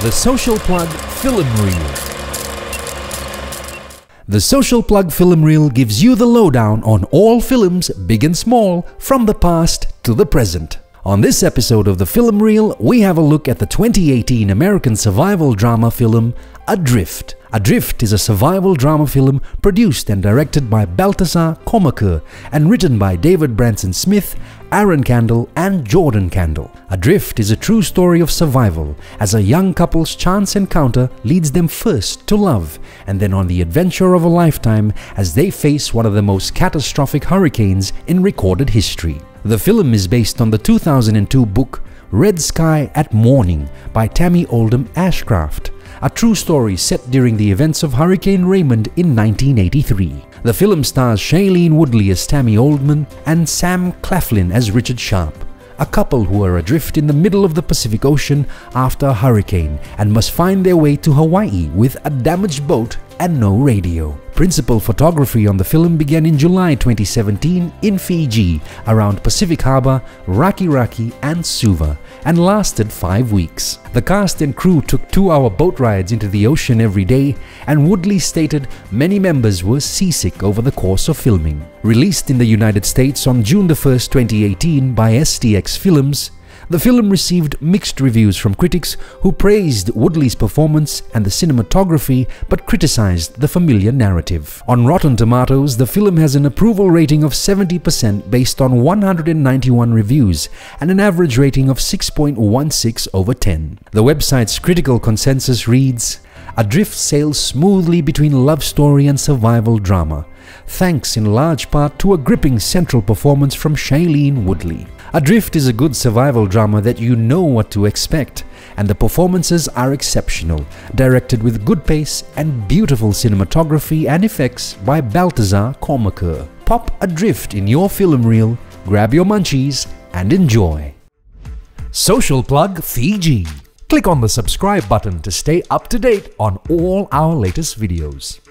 The Social Plug Film Reel. The Social Plug Film Reel gives you the lowdown on all films, big and small, from the past to the present. On this episode of the Film Reel, we have a look at the 2018 American survival drama film, Adrift. Adrift is a survival drama film produced and directed by Baltasar Kormákur and written by David Branson Smith, Aaron Candle and Jordan Candle. Adrift is a true story of survival as a young couple's chance encounter leads them first to love and then on the adventure of a lifetime as they face one of the most catastrophic hurricanes in recorded history. The film is based on the 2002 book Red Sky at Morning by Tammy Oldham Ashcraft, a true story set during the events of Hurricane Raymond in 1983. The film stars Shailene Woodley as Tammy Oldman and Sam Claflin as Richard Sharp, a couple who are adrift in the middle of the Pacific Ocean after a hurricane and must find their way to Hawaii with a damaged boat and no radio. Principal photography on the film began in July 2017 in Fiji, around Pacific Harbour, Raki Raki and Suva, and lasted 5 weeks. The cast and crew took 2-hour boat rides into the ocean every day, and Woodley stated many members were seasick over the course of filming. Released in the United States on June 1, 2018 by STX Films, the film received mixed reviews from critics who praised Woodley's performance and the cinematography but criticized the familiar narrative. On Rotten Tomatoes, the film has an approval rating of 70% based on 191 reviews and an average rating of 6.16 over 10. The website's critical consensus reads, "Adrift sails smoothly between love story and survival drama, thanks in large part to a gripping central performance from Shailene Woodley. Adrift is a good survival drama that you know what to expect, and the performances are exceptional, directed with good pace and beautiful cinematography and effects by Baltasar Kormákur." Pop Adrift in your film reel, grab your munchies and enjoy. Social Plug Fiji. Click on the subscribe button to stay up to date on all our latest videos.